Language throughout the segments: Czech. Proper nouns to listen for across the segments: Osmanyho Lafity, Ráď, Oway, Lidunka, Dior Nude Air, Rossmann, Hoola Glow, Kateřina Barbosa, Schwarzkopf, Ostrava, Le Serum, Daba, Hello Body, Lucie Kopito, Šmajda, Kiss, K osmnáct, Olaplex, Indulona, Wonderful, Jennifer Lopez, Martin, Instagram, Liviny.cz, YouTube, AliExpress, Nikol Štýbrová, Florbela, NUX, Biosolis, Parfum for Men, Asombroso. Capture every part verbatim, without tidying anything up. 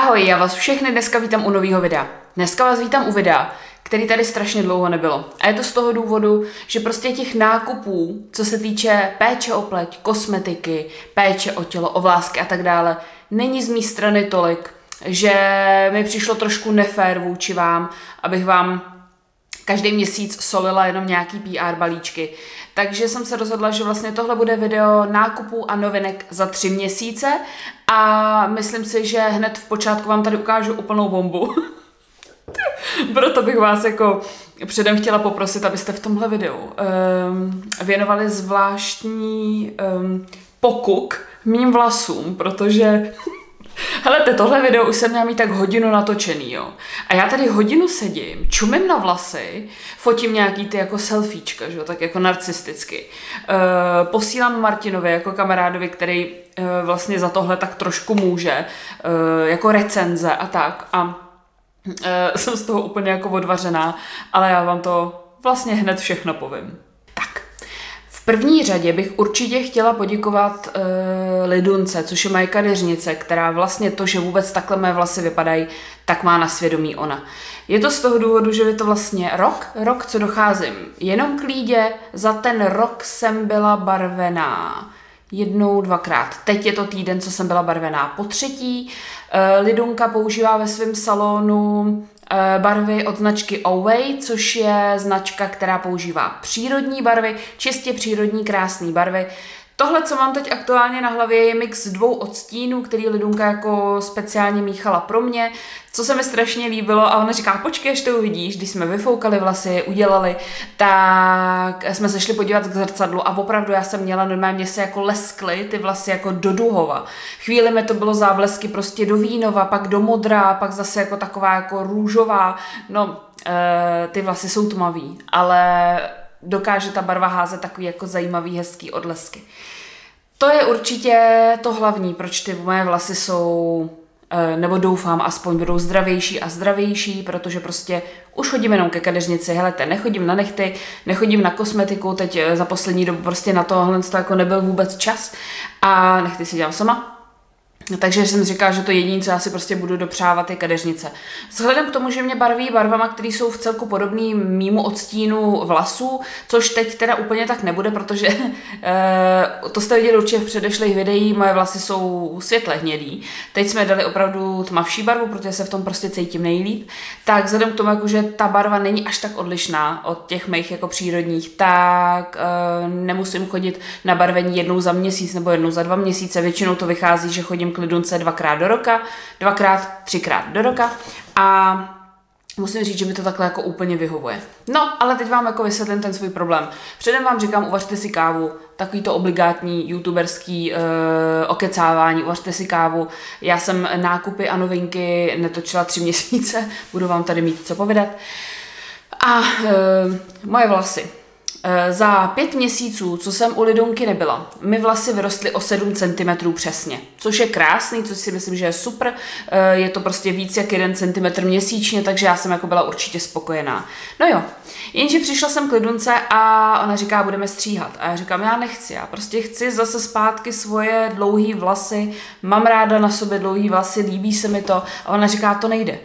Ahoj, já vás všechny dneska vítám u nového videa. Dneska vás vítám u videa, který tady strašně dlouho nebylo. A je to z toho důvodu, že prostě těch nákupů, co se týče péče o pleť, kosmetiky, péče o tělo, o vlásky a tak dále, není z mé strany tolik, že mi přišlo trošku nefér vůči vám, abych vám každý měsíc solila jenom nějaký P R balíčky. Takže jsem se rozhodla, že vlastně tohle bude video nákupů a novinek za tři měsíce a myslím si, že hned v počátku vám tady ukážu úplnou bombu. Proto bych vás jako předem chtěla poprosit, abyste v tomhle videu um, věnovali zvláštní um, pokuk mým vlasům, protože... Hele, tohle video už jsem měla mít tak hodinu natočený, jo. A já tady hodinu sedím, čumím na vlasy, fotím nějaký ty jako selfiečka, že jo, tak jako narcisticky. E, posílám Martinovi jako kamarádovi, který e, vlastně za tohle tak trošku může, e, jako recenze a tak. A e, jsem z toho úplně jako odvařená, ale já vám to vlastně hned všechno povím. V první řadě bych určitě chtěla poděkovat e, Lidunce, což je moje kadeřnice, která vlastně to, že vůbec takhle mé vlasy vypadají, tak má na svědomí ona. Je to z toho důvodu, že je to vlastně rok, rok, co docházím jenom k Lídě, za ten rok jsem byla barvená jednou, dvakrát. Teď je to týden, co jsem byla barvená po třetí. E, Lidunka používá ve svém salonu barvy od značky Oway, což je značka, která používá přírodní barvy, čistě přírodní krásné barvy. Tohle, co mám teď aktuálně na hlavě, je mix dvou odstínů, který Lidunka jako speciálně míchala pro mě, co se mi strašně líbilo a ona říká, počkej, až to uvidíš, když jsme vyfoukali vlasy, udělali, tak jsme se šli podívat k zrcadlu a opravdu já jsem měla, normálně se jako leskly ty vlasy jako do duhova. Chvíli mi to bylo záblesky prostě do vínova, pak do modrá, pak zase jako taková jako růžová, no e, ty vlasy jsou tmavý, ale... dokáže ta barva házet takový jako zajímavý, hezký odlesky. To je určitě to hlavní, proč ty moje vlasy jsou, nebo doufám, aspoň budou zdravější a zdravější, protože prostě už chodím jenom ke kadeřnici, helete, nechodím na nechty, nechodím na kosmetiku, teď za poslední dobu prostě na tohle to jako nebyl vůbec čas a nechty si dělám sama. Takže jsem říkala, že to jediné, co já si prostě budu dopřávat, je kadeřnice. Vzhledem k tomu, že mě barví barvama, které jsou v celku podobné mýmu odstínu vlasů, což teď teda úplně tak nebude, protože to jste viděli určitě v předešlých videích, moje vlasy jsou světle hnědý. Teď jsme dali opravdu tmavší barvu, protože se v tom prostě cítím nejlíp. Tak vzhledem k tomu, že ta barva není až tak odlišná od těch mých jako přírodních, tak nemusím chodit na barvení jednou za měsíc nebo jednou za dva měsíce. Většinou to vychází, že chodím k Lidunce dvakrát do roka, dvakrát, třikrát do roka a musím říct, že mi to takhle jako úplně vyhovuje. No, ale teď vám jako vysvětlím ten svůj problém. Předem vám říkám, uvařte si kávu, takový to obligátní youtuberský e, okecávání, uvařte si kávu. Já jsem nákupy a novinky netočila tři měsíce, budu vám tady mít co povědat. A e, moje vlasy. E, za pět měsíců, co jsem u Lidunky nebyla, mi vlasy vyrostly o sedm centimetrů přesně, což je krásný, což si myslím, že je super, e, je to prostě víc jak jeden centimetr měsíčně, takže já jsem jako byla určitě spokojená. No jo, jenže přišla jsem k Lidunce a ona říká, budeme stříhat a já říkám, já nechci, já prostě chci zase zpátky svoje dlouhé vlasy, mám ráda na sobě dlouhé vlasy, líbí se mi to a ona říká, to nejde.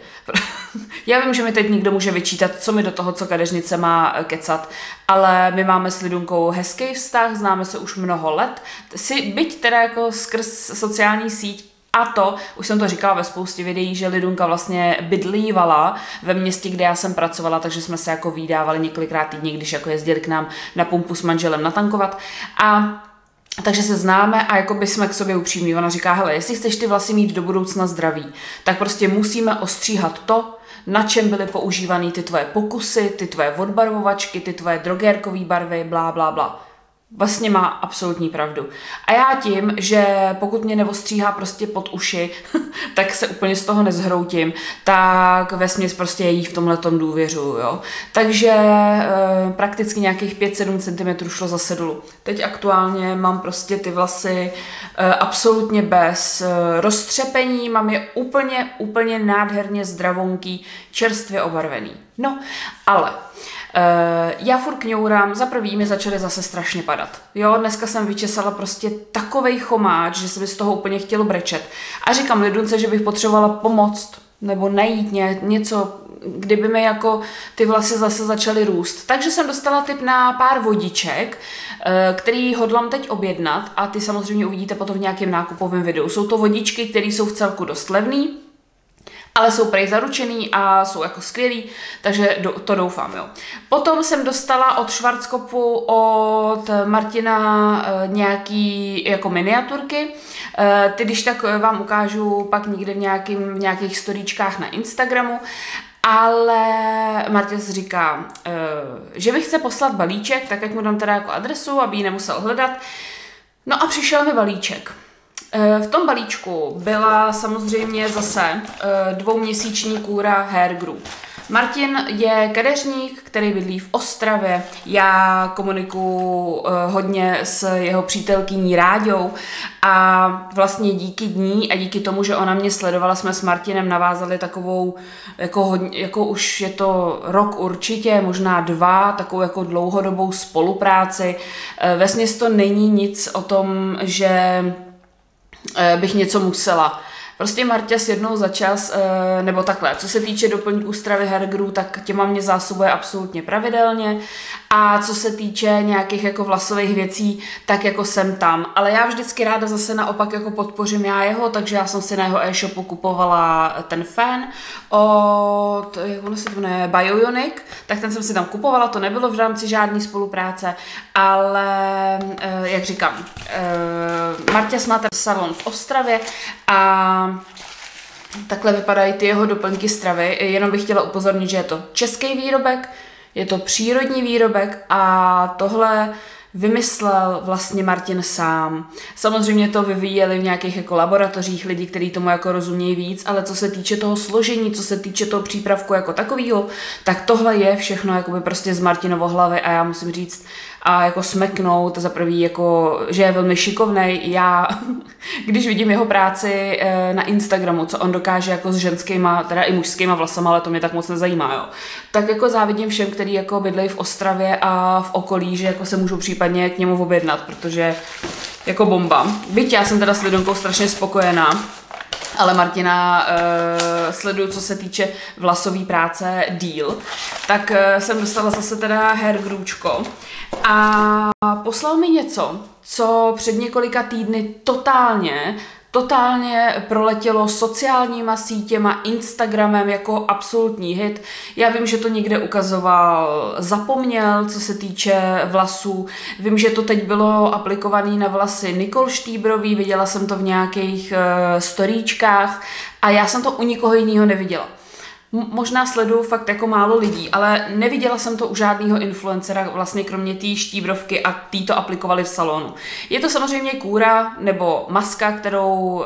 Já vím, že mi teď nikdo může vyčítat, co mi do toho, co kadeřnice má kecat, ale my máme s Lidunkou hezký vztah, známe se už mnoho let, si, byť teda jako skrz sociální síť a to, už jsem to říkala ve spoustě videí, že Lidunka vlastně bydlívala ve městě, kde já jsem pracovala, takže jsme se jako vídávali několikrát týdně, když jako jezdili k nám na pumpu s manželem natankovat a... takže se známe a jako by jsme k sobě upřímní. Ona říká, hele, jestli chceš ty vlasy mít do budoucna zdraví, tak prostě musíme ostříhat to, na čem byly používané ty tvoje pokusy, ty tvoje odbarvovačky, ty tvoje drogérkové barvy, blá, blá, blá. Vlastně má absolutní pravdu. A já tím, že pokud mě neostříhá prostě pod uši, tak se úplně z toho nezhroutím, tak vesměs prostě jí v tomhletom důvěřuju, jo. Takže e, prakticky nějakých pět sedm centimetrů šlo zase dolů. Teď aktuálně mám prostě ty vlasy e, absolutně bez e, roztřepení, mám je úplně, úplně nádherně zdravonký, čerstvě obarvený. No, ale... Uh, já furt kňourám, za prvý mi začaly zase strašně padat. Jo, dneska jsem vyčesala prostě takovej chomáč, že se mi z toho úplně chtělo brečet. A říkám Lidunce, že bych potřebovala pomoct nebo najít ně, něco, kdyby mi jako ty vlasy zase začaly růst. Takže jsem dostala tip na pár vodiček, který hodlám teď objednat a ty samozřejmě uvidíte potom v nějakém nákupovém videu. Jsou to vodičky, které jsou v celku dost levné, ale jsou prej zaručený a jsou jako skvělý, takže do, to doufám, jo. Potom jsem dostala od Schwarzkopfu, od Martina e, nějaký jako miniaturky. E, ty když tak vám ukážu pak někde v, nějakým, v nějakých storíčkách na Instagramu. Ale Martin říká, e, že mi chce poslat balíček, tak jak mu dám teda jako adresu, aby ji nemusel hledat. No a přišel mi balíček. V tom balíčku byla samozřejmě zase dvouměsíční kůra HairGrow. Martin je kadeřník, který bydlí v Ostravě. Já komunikuju hodně s jeho přítelkyní Ráďou a vlastně díky ní a díky tomu, že ona mě sledovala, jsme s Martinem navázali takovou, jako, hodně, jako už je to rok určitě, možná dva, takovou jako dlouhodobou spolupráci. Vesměs to není nic o tom, že bych něco musela. Prostě Marťas jednou za čas, nebo takhle, co se týče doplňků stravy HairGrow, tak těma mě zásobuje absolutně pravidelně a co se týče nějakých jako vlasových věcí, tak jako jsem tam. Ale já vždycky ráda zase naopak jako podpořím já jeho, takže já jsem si na jeho e-shopu kupovala ten fén od, jak ono se to jmenuje, Bionic, tak ten jsem si tam kupovala, to nebylo v rámci žádné spolupráce, ale jak říkám, Marťas má ten salon v Ostravě a takhle vypadají ty jeho doplňky stravy. Jenom bych chtěla upozornit, že je to český výrobek, je to přírodní výrobek a tohle vymyslel vlastně Martin sám. Samozřejmě to vyvíjeli v nějakých jako laboratořích lidi, kteří tomu jako rozumějí víc, ale co se týče toho složení, co se týče toho přípravku jako takového, tak tohle je všechno jakoby prostě z Martinovo hlavy a já musím říct a jako smeknout za prvý, jako, že je velmi šikovnej. Já, když vidím jeho práci na Instagramu, co on dokáže jako s ženskýma, teda i mužskýma vlasama, ale to mě tak moc nezajímá, jo. Tak jako závidím všem, který jako bydlejí v Ostravě a v okolí, že jako se můžou případně k němu objednat, protože jako bomba. Byť já jsem teda s Lidunkou strašně spokojená, ale Martina uh, sleduju, co se týče vlasové práce díl, tak uh, jsem dostala zase teda HairGrowčko a poslal mi něco, co před několika týdny totálně Totálně proletělo sociálníma sítěma, Instagramem jako absolutní hit. Já vím, že to někde ukazoval Zapomněl, co se týče vlasů. Vím, že to teď bylo aplikované na vlasy Nikol Štýbrový, viděla jsem to v nějakých uh, storíčkách a já jsem to u nikoho jiného neviděla. Možná sleduju fakt jako málo lidí, ale neviděla jsem to u žádného influencera, vlastně kromě té Štíbrovky a tý to aplikovali v salonu. Je to samozřejmě kůra nebo maska, kterou,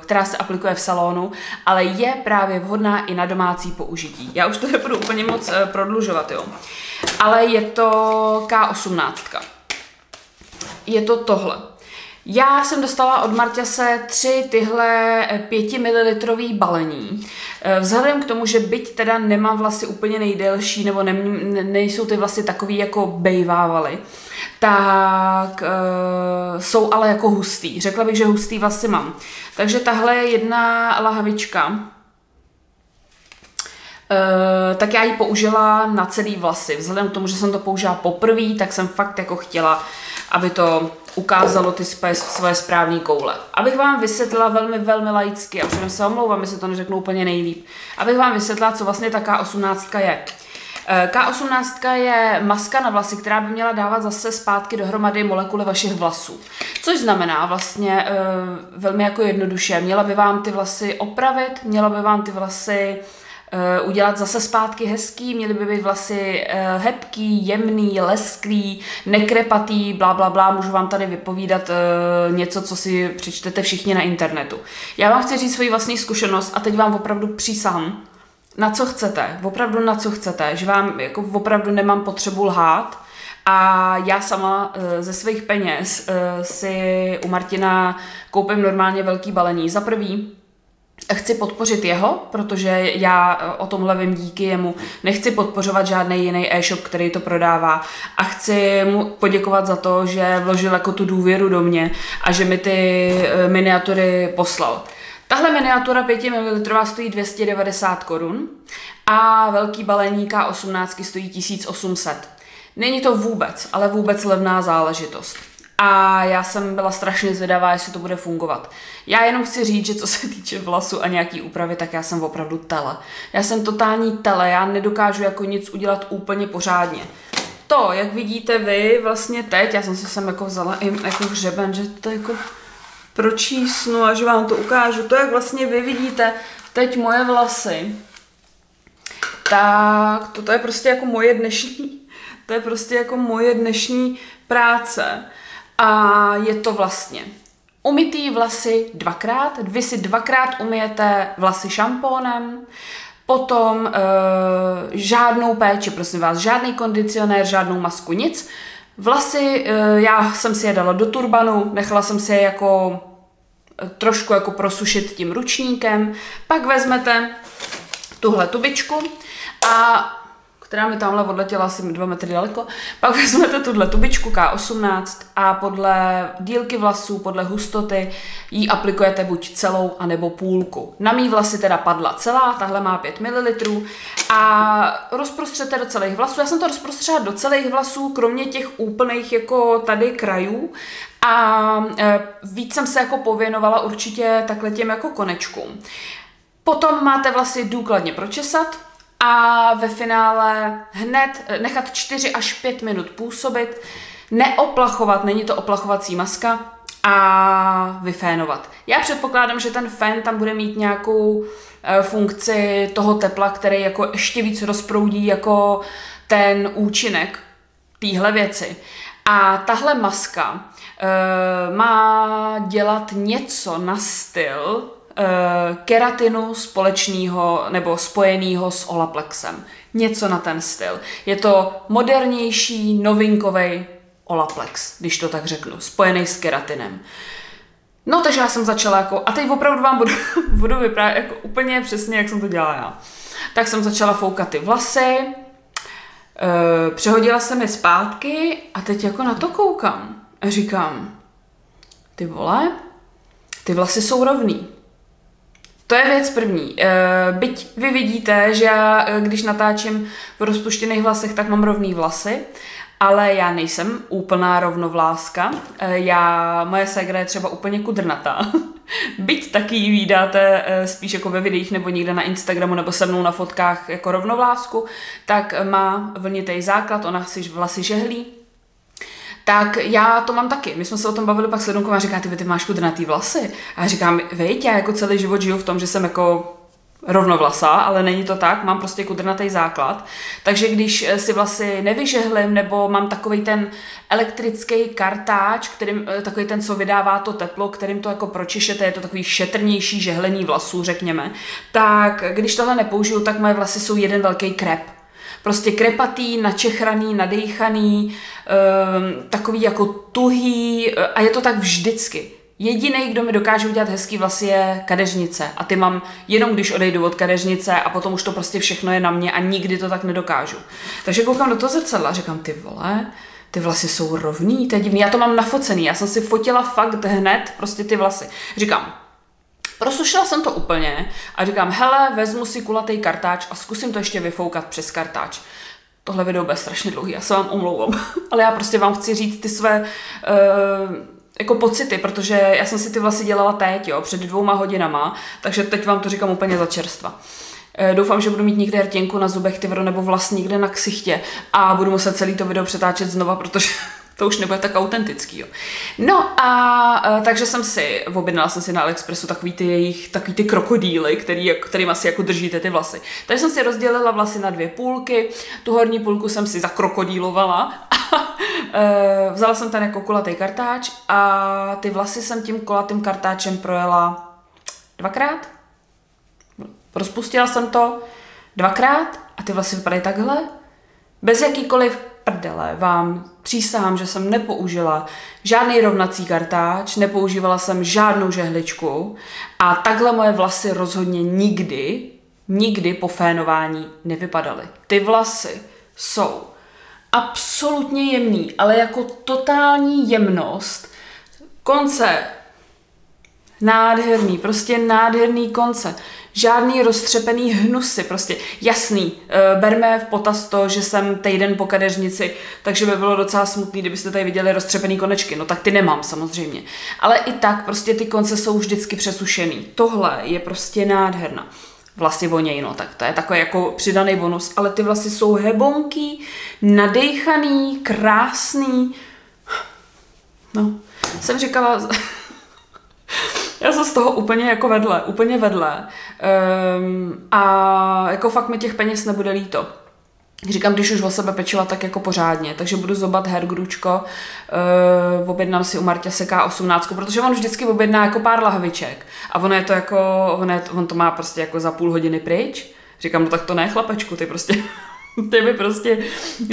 která se aplikuje v salonu, ale je právě vhodná i na domácí použití. Já už to nebudu úplně moc prodlužovat, jo. Ale je to K osmnáct. Je to tohle. Já jsem dostala od Marťase tři tyhle pětimililitrový balení. Vzhledem k tomu, že byť teda nemám vlasy úplně nejdelší, nebo ne, nejsou ty vlasy takový, jako bejvávaly, tak e, jsou ale jako hustý. Řekla bych, že hustý vlasy mám. Takže tahle je jedna lahvička. Uh, tak já ji použila na celý vlasy. Vzhledem k tomu, že jsem to použila poprvé, tak jsem fakt jako chtěla, aby to ukázalo ty své, své správné koule. Abych vám vysvětlila velmi, velmi laicky, a předem se omlouvám, jestli to neřeknu úplně nejlíp, abych vám vysvětlila, co vlastně ta K osmnáct je. K osmnáct je maska na vlasy, která by měla dávat zase zpátky dohromady molekuly vašich vlasů. Což znamená vlastně e, velmi jako jednoduše, měla by vám ty vlasy opravit, měla by vám ty vlasy udělat zase zpátky hezký, měly by být vlasy hebký, jemný, lesklý, nekrepatý, blá, blá, blá, můžu vám tady vypovídat něco, co si přečtete všichni na internetu. Já vám chci říct svoji vlastní zkušenost a teď vám opravdu přísahám, na co chcete, opravdu na co chcete, že vám jako opravdu nemám potřebu lhát a já sama ze svých peněz si u Martina koupím normálně velký balení. Za prvý, Chci podpořit jeho, protože já o tomhle vím díky jemu. Nechci podpořovat žádný jiný e-shop, který to prodává. A chci mu poděkovat za to, že vložil jako tu důvěru do mě a že mi ty miniatury poslal. Tahle miniatura pěti mililitrů stojí dvě stě devadesát korun a velký balení K osmnáct stojí tisíc osm set. Není to vůbec, ale vůbec levná záležitost. A já jsem byla strašně zvědavá, jestli to bude fungovat. Já jenom chci říct, že co se týče vlasu a nějaký úpravy, tak já jsem opravdu tele. Já jsem totální tele, já nedokážu jako nic udělat úplně pořádně. To, jak vidíte vy vlastně teď, já jsem si sem jako vzala i jako hřeben, že to jako pročísnu a že vám to ukážu. To, jak vlastně vy vidíte teď moje vlasy, tak toto je prostě jako moje dnešní, to je prostě jako moje dnešní práce. A je to vlastně umytý vlasy dvakrát, vy si dvakrát umyjete vlasy šampónem, potom e, žádnou péči, prosím vás, žádný kondicionér, žádnou masku, nic. Vlasy, e, já jsem si je dala do turbanu, nechala jsem si je jako trošku jako prosušit tím ručníkem, pak vezmete tuhle tubičku a která mi tamhle odletěla asi dva metry daleko. Pak vezmete tuhle tubičku K osmnáct a podle dílky vlasů, podle hustoty ji aplikujete buď celou, anebo půlku. Na mý vlasy teda padla celá, tahle má pět mililitrů a rozprostřete do celých vlasů. Já jsem to rozprostřela do celých vlasů, kromě těch úplných jako tady krajů, a víc jsem se jako pověnovala určitě takhle těm jako konečkům. Potom máte vlasy důkladně pročesat a ve finále hned nechat čtyři až pět minut působit, neoplachovat, není to oplachovací maska, a vyfénovat. Já předpokládám, že ten fén tam bude mít nějakou e, funkci toho tepla, který jako ještě víc rozproudí jako ten účinek téhle věci. A tahle maska e, má dělat něco na styl keratinu společného nebo spojeného s olaplexem. Něco na ten styl. Je to modernější, novinkový olaplex, když to tak řeknu, spojený s keratinem. No, takže já jsem začala jako, a teď opravdu vám budu, budu vyprávět jako úplně přesně, jak jsem to dělala já. Tak jsem začala foukat ty vlasy, přehodila jsem je zpátky a teď jako na to koukám. A říkám, ty vole, ty vlasy jsou rovný. To je věc první. Byť vy vidíte, že já, když natáčím v rozpuštěných vlasech, tak mám rovný vlasy, ale já nejsem úplná rovnovláska. Já, moje ségra je třeba úplně kudrnatá. Byť taky ji vídáte spíš jako ve videích nebo někde na Instagramu nebo se mnou na fotkách jako rovnovlásku, tak má vlnitý základ, ona si vlasy žehlí. Tak já to mám taky. My jsme se o tom bavili pak s Lidunkou a říká, ty, ty máš kudrnatý vlasy. A já říkám, vejď, já jako celý život žiju v tom, že jsem jako rovnovlasa, ale není to tak, mám prostě kudrnatý základ. Takže když si vlasy nevyžehlím nebo mám takový ten elektrický kartáč, kterým, takový ten, co vydává to teplo, kterým to jako pročišete, je to takový šetrnější žehlení vlasů, řekněme, tak když tohle nepoužiju, tak moje vlasy jsou jeden velký krep. Prostě krepatý, načechraný, nadejchaný, takový jako tuhý, a je to tak vždycky. Jediný, kdo mi dokáže udělat hezký vlasy, je kadeřnice. A ty mám jenom, když odejdu od kadeřnice a potom už to prostě všechno je na mě a nikdy to tak nedokážu. Takže koukám do toho zrcadla a říkám, ty vole, ty vlasy jsou rovný, to je divný. Já to mám nafocený, já jsem si fotila fakt hned prostě ty vlasy. Říkám, prosušila jsem to úplně a říkám, hele, vezmu si kulatý kartáč a zkusím to ještě vyfoukat přes kartáč. Tohle video bude strašně dlouhý, já se vám omlouvám, ale já prostě vám chci říct ty své uh, jako pocity, protože já jsem si ty vlasy dělala teď, jo, před dvouma hodinama, takže teď vám to říkám úplně za čerstva. Uh, doufám, že budu mít někde rtěnku na zubech, tyvro, nebo vlas někde na ksichtě a budu muset celý to video přetáčet znova, protože to už nebude tak autentický, jo. No a e, takže jsem si, objednala jsem si na AliExpressu takový ty jejich, takový ty krokodýly, který, kterým asi jako držíte ty vlasy. Takže jsem si rozdělila vlasy na dvě půlky, tu horní půlku jsem si zakrokodýlovala a e, vzala jsem ten jako kulatý kartáč a ty vlasy jsem tím kulatým kartáčem projela dvakrát. Rozpustila jsem to dvakrát a ty vlasy vypadají takhle, bez jakýkoliv prdele vám přísahám, že jsem nepoužila žádný rovnací kartáč, nepoužívala jsem žádnou žehličku a takhle moje vlasy rozhodně nikdy, nikdy po fénování nevypadaly. Ty vlasy jsou absolutně jemný, ale jako totální jemnost, konce nádherný, prostě nádherný konce. Žádný roztřepený hnusy, prostě jasný. E, berme v potaz to, že jsem týden po kadeřnici, takže by bylo docela smutný, kdybyste tady viděli roztřepený konečky. No tak ty nemám samozřejmě. Ale i tak prostě ty konce jsou vždycky přesušený. Tohle je prostě nádherná. Vlasy vonějí, no tak to je takový jako přidaný bonus, ale ty vlasy jsou hebonký, nadejchaný, krásný. No, jsem říkala... Já jsem z toho úplně jako vedle, úplně vedle um, a jako fakt mi těch peněz nebude líto. Říkám, když už o sebe pečila, tak jako pořádně, takže budu zobat HairGrowčko, uh, objednám si u Marťase K osmnáct, protože on vždycky objedná jako pár lahviček a ono je to jako, ono je to, on to má prostě jako za půl hodiny pryč. Říkám, no tak to ne, chlapečku, ty prostě, ty mi prostě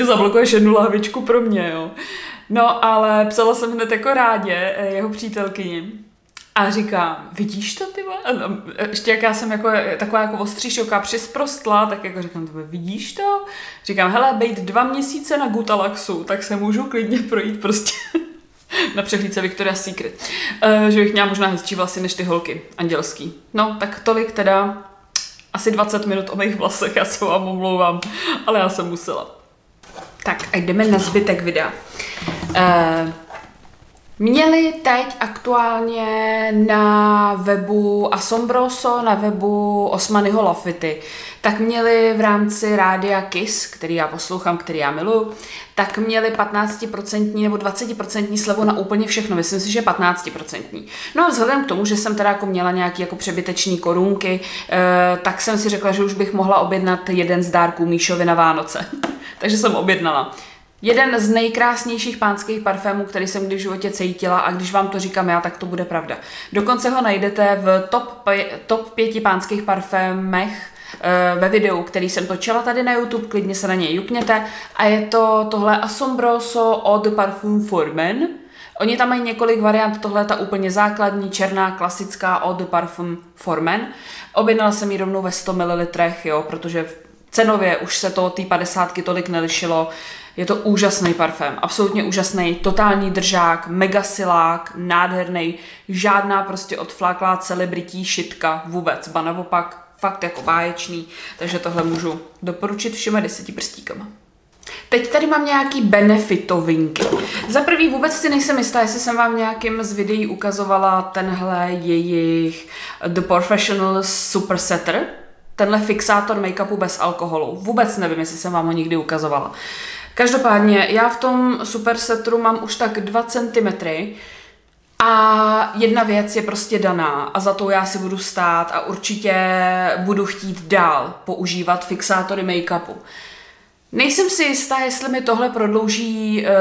zablokuješ jednu lahvičku pro mě, jo. No ale psala jsem hned jako Rádě, jeho přítelkyni. A říkám, vidíš to, ty vole? Ještě jak já jsem jako, taková jako ostříšoká přisprostla, tak jako říkám, tebe, vidíš to? Říkám, hele, bejt dva měsíce na Gutalaxu, tak se můžu klidně projít prostě na přehlídce Victoria's Secret. Uh, že bych měla možná hezčí vlasy než ty holky andělský. No, tak tolik teda asi dvacet minut o mých vlasech, já se vám omlouvám, ale já jsem musela. Tak a jdeme na zbytek videa. Uh, Měli teď aktuálně na webu Asombroso, na webu Osmanyho Lafity, tak měli v rámci rádia Kiss, který já poslouchám, který já miluju, tak měli patnáct procent nebo dvacet procent slevu na úplně všechno, myslím si, že patnáct procent. No a vzhledem k tomu, že jsem teda jako měla nějaké jako přebyteční korunky, eh, tak jsem si řekla, že už bych mohla objednat jeden z dárků Míšovi na Vánoce. Takže jsem objednala. Jeden z nejkrásnějších pánských parfémů, který jsem kdy v životě cítila, a když vám to říkám já, tak to bude pravda. Dokonce ho najdete v top, top pěti pánských parfémech e, ve videu, který jsem točila tady na YouTube, klidně se na něj jukněte. A je to tohle Asombroso od Parfum for Men. Oni tam mají několik variant, tohle je ta úplně základní, černá, klasická od Parfum for Men. Objednala jsem ji rovnou ve sto mililitrech, jo, protože cenově už se to od té padesátky tolik nelišilo. Je to úžasný parfém, absolutně úžasný, totální držák, mega silák, nádherný, žádná prostě odfláklá celebrití šitka vůbec, ba naopak, fakt jako báječný, takže tohle můžu doporučit všema deseti prstíkama. Teď tady mám nějaký benefitovinky. Za prvý vůbec si nejsem jistá, jestli jsem vám v nějakém z videí ukazovala tenhle jejich The Professional Super Setter, tenhle fixátor make-upu bez alkoholu. Vůbec nevím, jestli jsem vám ho nikdy ukazovala. Každopádně, já v tom super setru mám už tak dva centimetry a jedna věc je prostě daná a za to já si budu stát a určitě budu chtít dál používat fixátory make-upu. Nejsem si jistá, jestli mi tohle prodlouží e,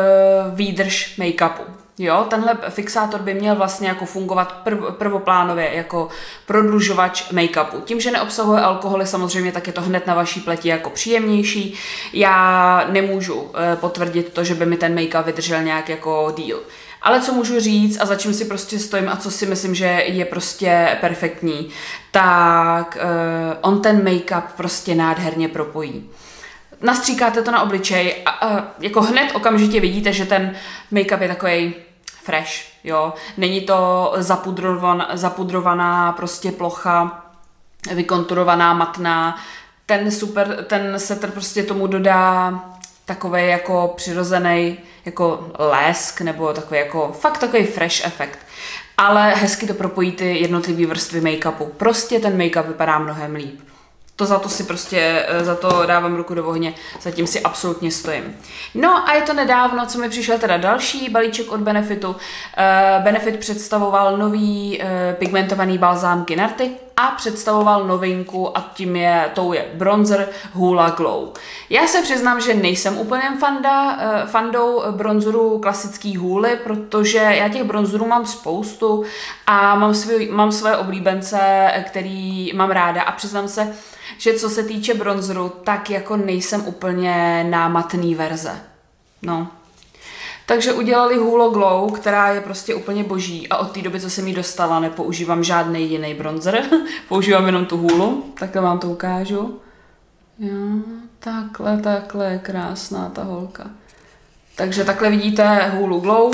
výdrž make-upu. Jo, tenhle fixátor by měl vlastně jako fungovat prv, prvoplánově jako prodlužovač make-upu. Tím, že neobsahuje alkoholy samozřejmě, tak je to hned na vaší pleti jako příjemnější. Já nemůžu e, potvrdit to, že by mi ten make-up vydržel nějak jako díl. Ale co můžu říct a za čím si prostě stojím a co si myslím, že je prostě perfektní, tak e, on ten make-up prostě nádherně propojí. Nastříkáte to na obličej a, a jako hned okamžitě vidíte, že ten make-up je takový fresh, jo. Není to zapudrovan, zapudrovaná prostě plocha, vykonturovaná, matná. Ten super, ten setr prostě tomu dodá takový jako přirozený jako lesk nebo takový jako fakt takový fresh efekt. Ale hezky to propojí ty jednotlivé vrstvy make-upu. Prostě ten make-up vypadá mnohem líp. To za to si prostě, za to dávám ruku do ohně, zatím si absolutně stojím. No a je to nedávno, co mi přišel teda další balíček od Benefitu. Benefit představoval nový pigmentovaný balzám Kinarty a představoval novinku a tím je, tou je bronzer Hoola Glow. Já se přiznám, že nejsem úplně fanda, fandou bronzerů klasický Hooly, protože já těch bronzerů mám spoustu a mám, svý, mám své oblíbence, který mám ráda a přiznám se, že co se týče bronzeru, tak jako nejsem úplně námatný verze. No. Takže udělali Hoola Glow, která je prostě úplně boží a od té doby, co jsem ji dostala, nepoužívám žádný jiný bronzer. Používám jenom tu hůlu, takhle vám to ukážu. Jo, takhle, takhle je krásná ta holka. Takže takhle vidíte Hoola Glow.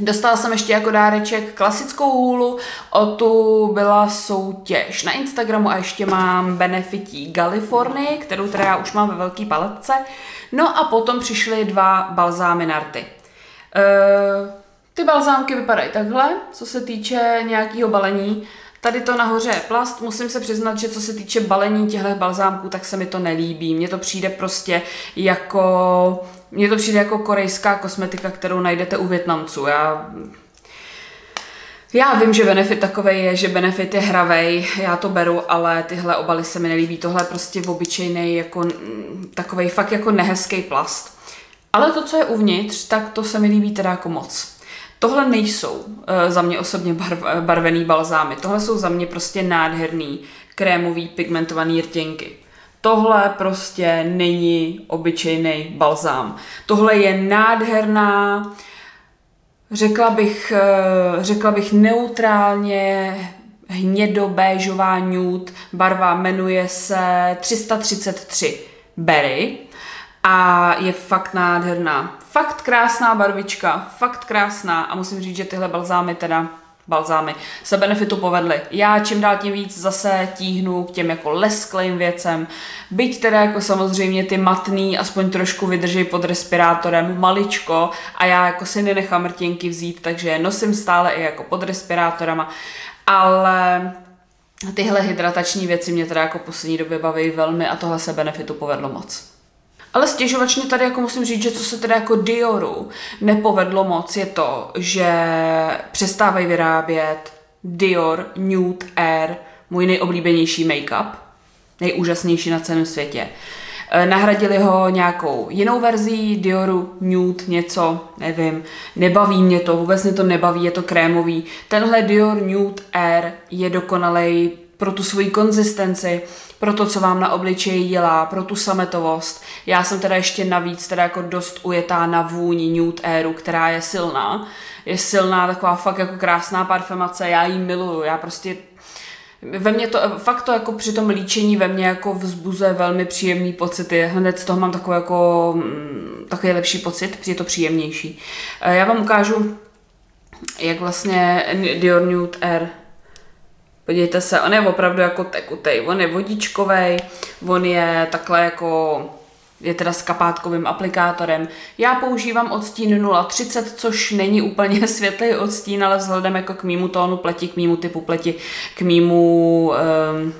Dostala jsem ještě jako dáreček klasickou hůlu, o tu byla soutěž na Instagramu a ještě mám Benefití Kalifornii, kterou teda já už mám ve velký paletce. No a potom přišly dva balzámy Narty. Uh, ty balzámky vypadají takhle, co se týče nějakého balení. Tady to nahoře je plast, musím se přiznat, že co se týče balení těchto balzámků, tak se mi to nelíbí. Mně to přijde prostě jako... Mně to přijde jako korejská kosmetika, kterou najdete u Vietnamců. Já, já vím, že Benefit takovej je, že Benefit je hravej, já to beru, ale tyhle obaly se mi nelíbí. Tohle je prostě obyčejnej, jako, takovej fakt jako nehezký plast. Ale to, co je uvnitř, tak to se mi líbí teda jako moc. Tohle nejsou e, za mě osobně barv, barvený balzámy. Tohle jsou za mě prostě nádherný, krémový, pigmentovaný rtěnky. Tohle prostě není obyčejný balzám. Tohle je nádherná, řekla bych, řekla bych neutrálně hnědobéžová nude. Barva jmenuje se tři sta třicet tři Berry a je fakt nádherná. Fakt krásná barvička, fakt krásná a musím říct, že tyhle balzámy teda... balzámy se Benefitu povedly. Já čím dál tím víc zase tíhnu k těm jako lesklým věcem, byť teda jako samozřejmě ty matný aspoň trošku vydrží pod respirátorem maličko a já jako si nenechám rtěnky vzít, takže je nosím stále i jako pod respirátorama, ale tyhle hydratační věci mě teda jako poslední době baví velmi a tohle se Benefitu povedlo moc. Ale stěžovačně tady jako musím říct, že co se teda jako Dioru nepovedlo moc, je to, že přestávají vyrábět Dior Nude Air, můj nejoblíbenější make-up, nejúžasnější na celém světě. Nahradili ho nějakou jinou verzí Dioru Nude něco, nevím, nebaví mě to, vůbec mě to nebaví, je to krémový. Tenhle Dior Nude Air je dokonalej pro tu svoji konzistenci, pro to, co vám na obličeji dělá, pro tu sametovost. Já jsem teda ještě navíc teda jako dost ujetá na vůni Nude Airu, která je silná. Je silná, taková fakt jako krásná parfemace, já ji miluju, já prostě... Ve mně to, fakt to jako při tom líčení ve mně jako vzbuzuje velmi příjemný pocity. Hned z toho mám takový jako... takový lepší pocit, protože je to příjemnější. Já vám ukážu, jak vlastně Dior Nude Air... Podívejte se, on je opravdu jako tekutej, on je vodičkovej, on je takhle jako, je teda s kapátkovým aplikátorem. Já používám odstín nula třicet, což není úplně světlý odstín, ale vzhledem jako k mýmu tónu pleti, k mýmu typu pleti, k mýmu um,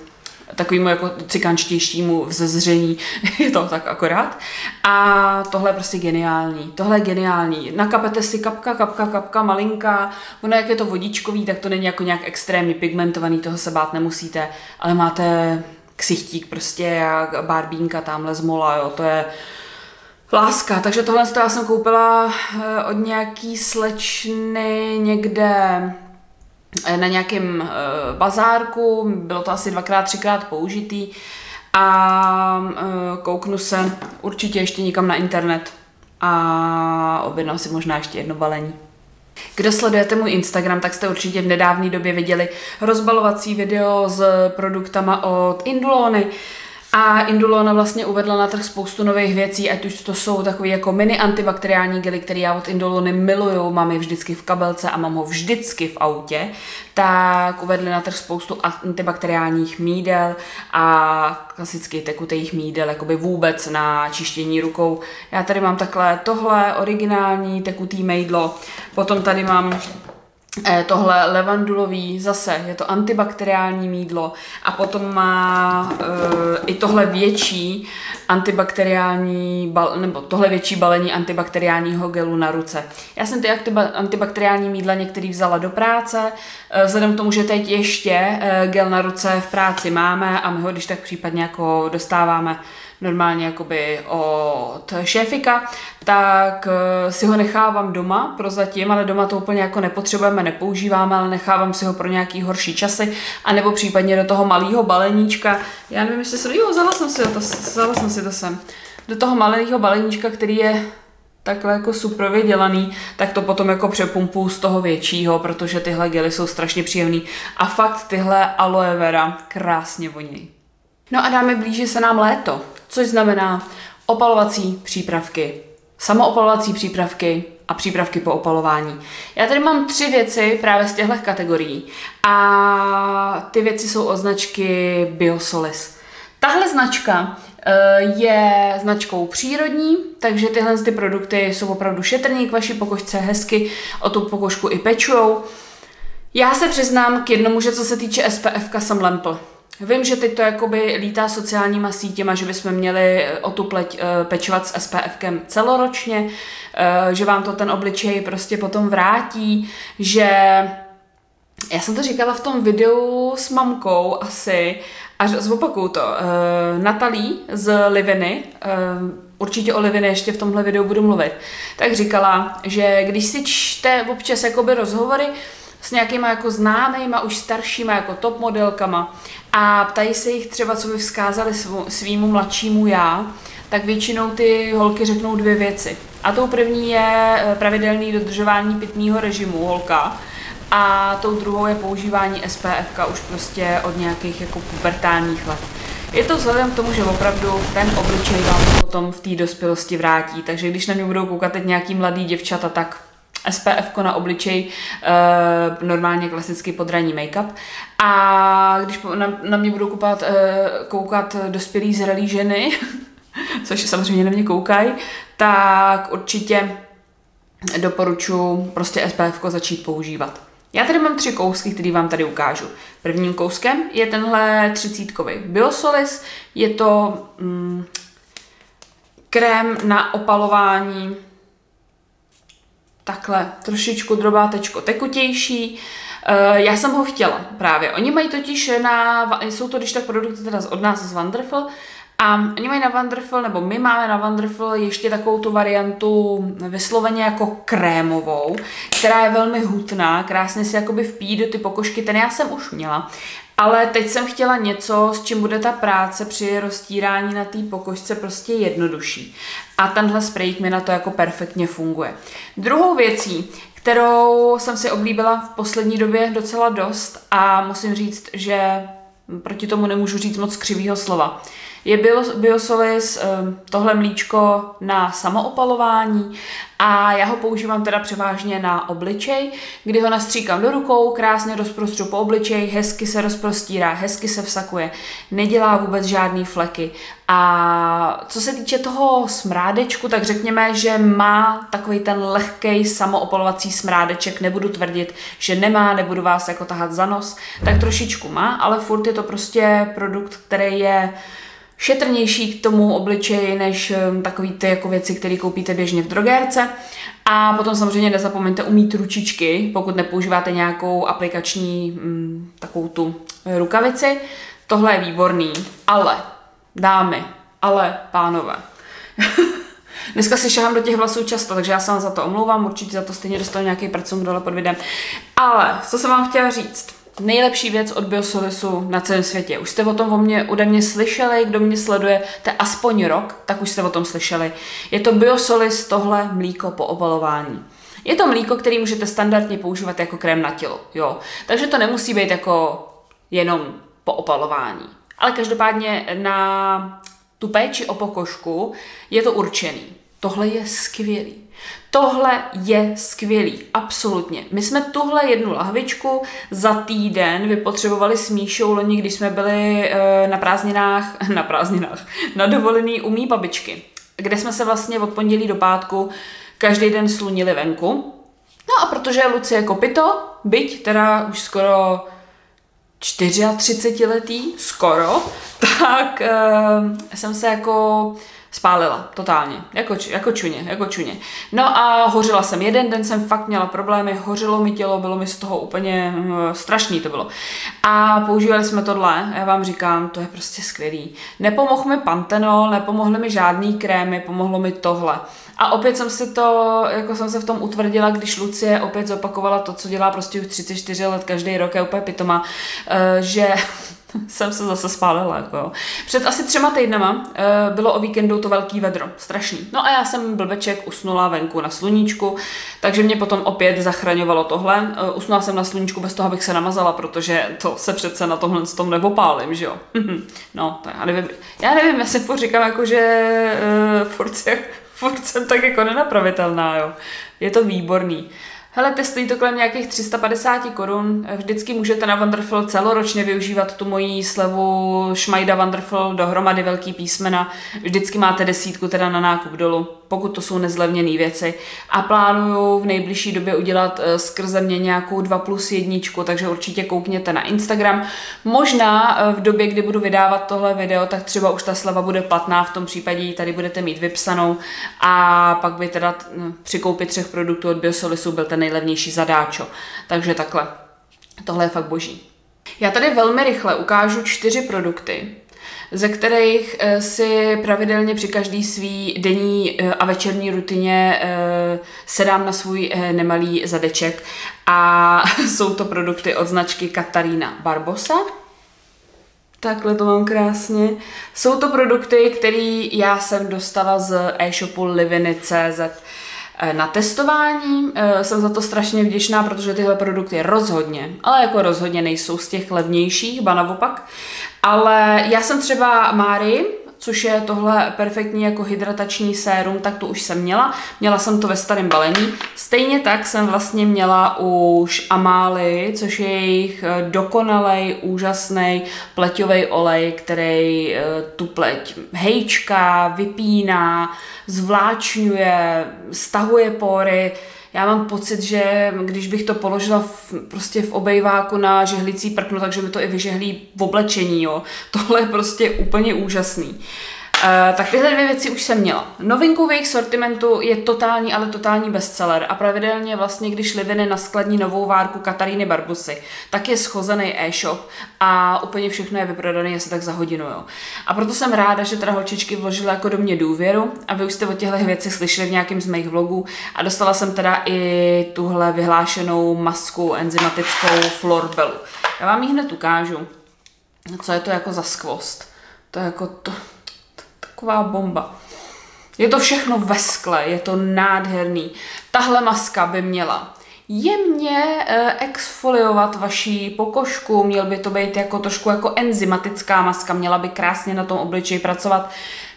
takovému jako cikančtějšímu vzezření, je to tak akorát. A tohle je prostě geniální, tohle je geniální. Nakapete si kapka, kapka, kapka, malinká, ono jak je to vodičkový, tak to není jako nějak extrémně pigmentovaný, toho se bát nemusíte, ale máte ksichtík prostě jak barbínka tamhle z mola, jo, to je láska. Takže tohle já jsem koupila od nějaký slečny někde... na nějakém e, bazárku, bylo to asi dvakrát, třikrát použitý a e, kouknu se určitě ještě někam na internet a objednám si možná ještě jedno balení. Kdo sledujete můj Instagram, tak jste určitě v nedávné době viděli rozbalovací video s produktama od Indulony. A Indulona vlastně uvedla na trh spoustu nových věcí, ať už to jsou takový jako mini antibakteriální gely, které já od Indulony miluju, mám je vždycky v kabelce a mám ho vždycky v autě, tak uvedli na trh spoustu antibakteriálních mídel a klasicky tekutých mídel, jakoby vůbec na čištění rukou. Já tady mám takhle tohle originální tekutý mejdlo, potom tady mám... tohle levandulový, zase je to antibakteriální mídlo a potom má e, i tohle větší antibakteriální, nebo tohle větší balení antibakteriálního gelu na ruce. Já jsem ty antibakteriální mídla některý vzala do práce, e, vzhledem k tomu, že teď ještě e, gel na ruce v práci máme a my ho když tak případně jako dostáváme normálně jakoby od šéfika, tak si ho nechávám doma prozatím, ale doma to úplně jako nepotřebujeme, nepoužíváme, ale nechávám si ho pro nějaký horší časy, anebo případně do toho malého baleníčka, já nevím, jestli se, jo, vzala jsem si to, vzala jsem si to sem, do toho malého baleníčka, který je takhle jako suprově dělaný, tak to potom jako přepumpuju z toho většího, protože tyhle gely jsou strašně příjemný a fakt tyhle aloe vera krásně voní. No a dámy, blíží se nám léto, což znamená opalovací přípravky, samoopalovací přípravky a přípravky po opalování. Já tady mám tři věci právě z těchto kategorií a ty věci jsou od značky Biosolis. Tahle značka je značkou přírodní, takže tyhle ty produkty jsou opravdu šetrný k vaší pokožce, hezky o tu pokožku i pečujou. Já se přiznám k jednomu, že co se týče S P F ka jsem lempl. Vím, že teď to jakoby lítá sociálníma sítěma, že bychom měli o tu pleť pečovat s S P F kem celoročně, že vám to ten obličej prostě potom vrátí, že... Já jsem to říkala v tom videu s mamkou asi, a zopakuju to. Uh, Natalí z Liviny, uh, určitě o Liviny ještě v tomhle videu budu mluvit, tak říkala, že když si čte občas jakoby rozhovory s nějakýma jako známýma, už staršíma jako top modelkama a ptají se jich třeba, co by vzkázali svýmu mladšímu já, tak většinou ty holky řeknou dvě věci. A tou první je pravidelné dodržování pitného režimu holka, a tou druhou je používání S P F ka už prostě od nějakých jako pubertálních let. Je to vzhledem k tomu, že opravdu ten obličej vám potom v té dospělosti vrátí, takže když na mě budou koukat teď nějaký mladý děvčata, tak S P F ko na obličej, e, normálně klasicky podraní make-up. A když na, na mě budou koukat, e, koukat dospělý zralý ženy, což samozřejmě na mě koukají, tak určitě doporučuji prostě S P F ko začít používat. Já tady mám tři kousky, které vám tady ukážu. Prvním kouskem je tenhle třicítkový Biosolis. Je to mm, krém na opalování, takhle trošičku drobátečko tekutější. E, já jsem ho chtěla právě. Oni mají totiž na, jsou to když tak produkty teda od nás z Wonderful, a oni mají na Wonderful, nebo my máme na Wonderful ještě takovou tu variantu vysloveně jako krémovou, která je velmi hutná, krásně si jakoby vpíjí do ty pokožky, ten já jsem už měla. Ale teď jsem chtěla něco, s čím bude ta práce při roztírání na té pokožce prostě jednodušší. A tenhle sprayk mi na to jako perfektně funguje. Druhou věcí, kterou jsem si oblíbila v poslední době docela dost a musím říct, že proti tomu nemůžu říct moc křivýho slova, je Biosolis tohle mlíčko na samoopalování a já ho používám teda převážně na obličej, kdy ho nastříkám do rukou, krásně rozprostřu po obličeji, hezky se rozprostírá, hezky se vsakuje, nedělá vůbec žádný fleky. A co se týče toho smrádečku, tak řekněme, že má takový ten lehkej samoopalovací smrádeček, nebudu tvrdit, že nemá, nebudu vás jako tahat za nos, tak trošičku má, ale furt je to prostě produkt, který je šetrnější k tomu obličeji než takový ty jako věci, které koupíte běžně v drogérce. A potom samozřejmě nezapomeňte umýt ručičky, pokud nepoužíváte nějakou aplikační mm, takovou tu rukavici. Tohle je výborný, ale dámy, ale pánové. Dneska si šahám do těch vlasů často, takže já se vám za to omlouvám, určitě za to stejně dostanu nějaký pracum dole pod videem. Ale co jsem vám chtěla říct? Nejlepší věc od Biosolisu na celém světě. Už jste o tom o mě, ode mě slyšeli, kdo mě sleduje, to je aspoň rok, tak už jste o tom slyšeli. Je to Biosolis, tohle mlíko po opalování. Je to mlíko, který můžete standardně používat jako krém na tělo, jo. Takže to nemusí být jako jenom po opalování. Ale každopádně na tu péči o pokožku je to určený. Tohle je skvělý. Tohle je skvělý, absolutně. My jsme tuhle jednu lahvičku za týden vypotřebovali s Míšou loni, když jsme byli na prázdninách, na prázdninách, na dovolený u mý babičky, kde jsme se vlastně od pondělí do pátku každý den slunili venku. No a protože Lucie Kopito, byť teda už skoro třicetičtyřletý, skoro, tak e, jsem se jako spálila, totálně, jako, jako čuně, jako čuně. No a hořila jsem, jeden den jsem fakt měla problémy, hořilo mi tělo, bylo mi z toho úplně uh, strašný to bylo. A používali jsme tohle, já vám říkám, to je prostě skvělý. Nepomohl mi pantenol, nepomohly mi žádný krémy, pomohlo mi tohle. A opět jsem si to, jako jsem se v tom utvrdila, když Lucie opět zopakovala to, co dělá prostě už třicet čtyři let každý rok, je úplně pitomá, uh, že jsem se zase spálila, jako jo. Před asi třema týdnama uh, bylo o víkendu to velký vedro, strašný. No a já jsem blbeček usnula venku na sluníčku, takže mě potom opět zachraňovalo tohle. Uh, usnula jsem na sluníčku bez toho, abych se namazala, protože to se přece na tomhle s tom nevopálím, že jo. No, to já nevím, já nevím, já si furt říkám, jako, že uh, furt, se, furt jsem tak jako nenapravitelná, jo. Je to výborný. Hele, ty stojí to kolem nějakých tři sta padesát korun, vždycky můžete na Wonderful celoročně využívat tu moji slevu Šmajda Wonderful dohromady velký písmena, vždycky máte desítku teda na nákup dolů, pokud to jsou nezlevněné věci. A plánuju v nejbližší době udělat skrze mě nějakou dva plus jedničku, takže určitě koukněte na Instagram. Možná v době, kdy budu vydávat tohle video, tak třeba už ta sleva bude platná, v tom případě ji tady budete mít vypsanou a pak by teda při koupi třech produktů od Biosolisu byl ten nejlevnější zadáčo. Takže takhle. Tohle je fakt boží. Já tady velmi rychle ukážu čtyři produkty, ze kterých si pravidelně při každý svý denní a večerní rutině sedám na svůj nemalý zadeček a jsou to produkty od značky Kateřina Barbosa. Takhle to mám krásně. Jsou to produkty, které já jsem dostala z e-shopu Liviny tečka cé zet. Na testování jsem za to strašně vděčná, protože tyhle produkty rozhodně, ale jako rozhodně nejsou z těch levnějších, ba naopak. Ale já jsem třeba Máry, což je tohle perfektní jako hydratační sérum, tak to už jsem měla. Měla jsem to ve starém balení. Stejně tak jsem vlastně měla už Amály, což je jejich dokonalej, úžasný pleťový olej, který tu pleť hejčká, vypíná, zvláčňuje, stahuje pory. Já mám pocit, že když bych to položila v, prostě v obejváku na žehlicí prkno, takže mi to i vyžehlí v oblečení, jo. Tohle je prostě úplně úžasný. E, tak tyhle dvě věci už jsem měla. Novinkou v jejich sortimentu je totální, ale totální bestseller a pravidelně vlastně, když Liviny naskladní novou várku Kateřiny Barbosy, tak je schozený e-shop a úplně všechno je vyprodané asi tak za hodinu, jo. A proto jsem ráda, že teda holčičky vložily jako do mě důvěru a vy už jste o těchto věcech slyšeli v nějakém z mých vlogů a dostala jsem teda i tuhle vyhlášenou masku enzymatickou Florbelu. Já vám ji hned ukážu. Co je to jako za skvost? To je jako to... Taková bomba. Je to všechno ve skle, je to nádherný. Tahle maska by měla jemně exfoliovat vaši pokožku, měl by to být jako trošku jako enzymatická maska, měla by krásně na tom obličeji pracovat.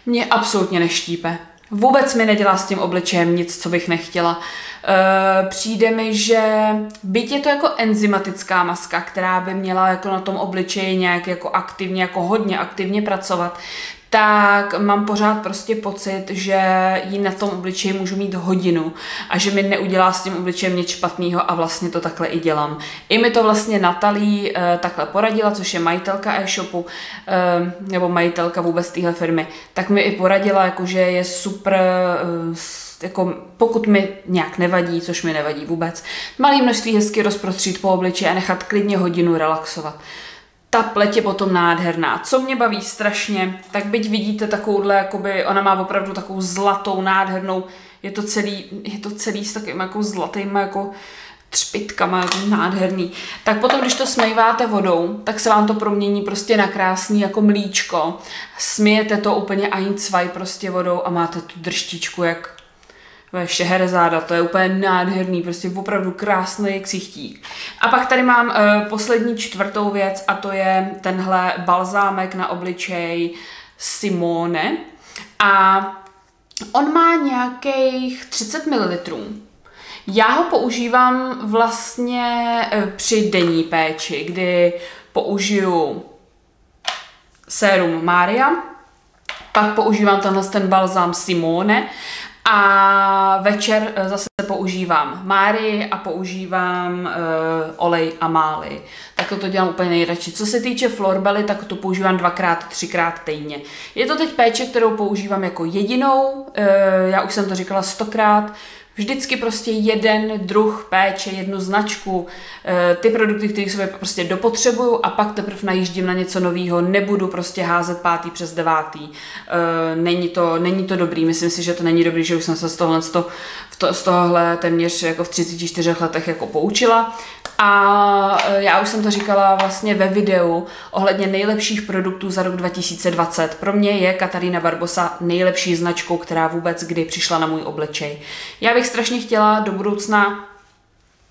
Mě absolutně neštípe. Vůbec mi nedělá s tím obličejem nic, co bych nechtěla. E, přijde mi, že byť je to jako enzymatická maska, která by měla jako na tom obličeji nějak jako aktivně, jako hodně aktivně pracovat, tak mám pořád prostě pocit, že ji na tom obličeji můžu mít hodinu a že mi neudělá s tím obličejem nic špatného a vlastně to takhle i dělám. I mi to vlastně Natalí e, takhle poradila, což je majitelka e-shopu e, nebo majitelka vůbec téhle firmy, tak mi i poradila, jakože je super, e, jako pokud mi nějak nevadí, což mi nevadí vůbec, malý množství hezky rozprostřít po obličeji a nechat klidně hodinu relaxovat. Ta pleť je potom nádherná. Co mě baví strašně, tak byť vidíte takovouhle, jakoby, ona má opravdu takovou zlatou, nádhernou, je to celý, je to celý s takovými jako zlatýma jako třpitkama, jako nádherný. Tak potom, když to smýváte vodou, tak se vám to promění prostě na krásný jako mlíčko. Smijete to úplně a nic svaj prostě vodou a máte tu drštičku, jak Šeherezáda, to je úplně nádherný, prostě opravdu krásný ksichtík. A pak tady mám e, poslední čtvrtou věc a to je tenhle balzámek na obličej Simone a on má nějakých třicet mililitrů. Já ho používám vlastně e, při denní péči, kdy použiju sérum Maria, pak používám tenhle ten balzám Simone a večer zase používám Márii a používám e, olej Amály. Tak to dělám úplně nejradši. Co se týče Florbely, tak to používám dvakrát, třikrát týdně. Je to teď péče, kterou používám jako jedinou. E, já už jsem to říkala stokrát. vždycky prostě jeden druh péče, jednu značku, ty produkty, které sobě prostě dopotřebuju a pak teprve najíždím na něco nového, nebudu prostě házet pátý přes devátý. Není to, není to dobrý, myslím si, že to není dobrý, že už jsem se z tohohle, z tohohle téměř jako v třiceti čtyřech letech jako poučila. A já už jsem to říkala vlastně ve videu ohledně nejlepších produktů za rok dva tisíce dvacet. Pro mě je Kateřina Barbosa nejlepší značkou, která vůbec kdy přišla na můj obličej. Já bych strašně chtěla do budoucna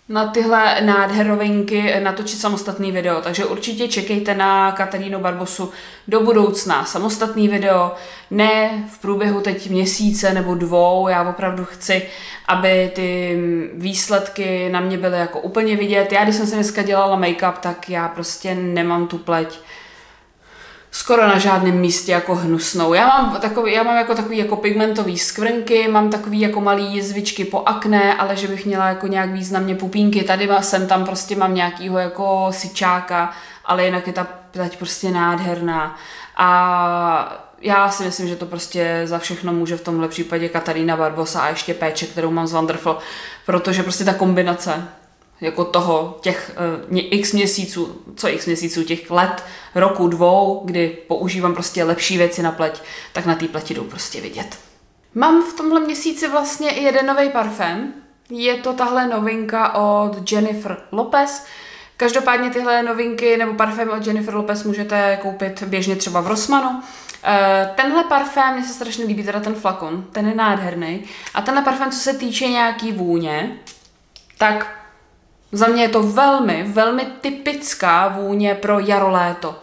na tyhle nádherovinky natočit samostatný video, takže určitě čekejte na Kateřinu Barbosu do budoucna samostatný video, ne v průběhu teď měsíce nebo dvou, já opravdu chci, aby ty výsledky na mě byly jako úplně vidět. Já když jsem se dneska dělala make-up, tak já prostě nemám tu pleť skoro na žádném místě jako hnusnou. Já mám takový, já mám jako takový jako pigmentový skvrnky, mám takový jako malý jizvičky po akné, ale že bych měla jako nějak významně pupínky. Tady jsem tam prostě mám nějakýho jako syčáka, ale jinak je ta pleť prostě nádherná. A já si myslím, že to prostě za všechno může v tomhle případě Kateřina Barbosa a ještě péče, kterou mám z Wonderful, protože prostě ta kombinace jako toho, těch uh, x měsíců, co x měsíců, těch let, roku, dvou, kdy používám prostě lepší věci na pleť, tak na té pleti jdou prostě vidět. Mám v tomhle měsíci vlastně i jeden nový parfém. Je to tahle novinka od Jennifer Lopez. Každopádně tyhle novinky nebo parfém od Jennifer Lopez můžete koupit běžně třeba v Rossmannu. Tenhle parfém, mně se strašně líbí teda ten flakon, ten je nádherný. A tenhle parfém, co se týče nějaký vůně, tak za mě je to velmi, velmi typická vůně pro jaro-léto.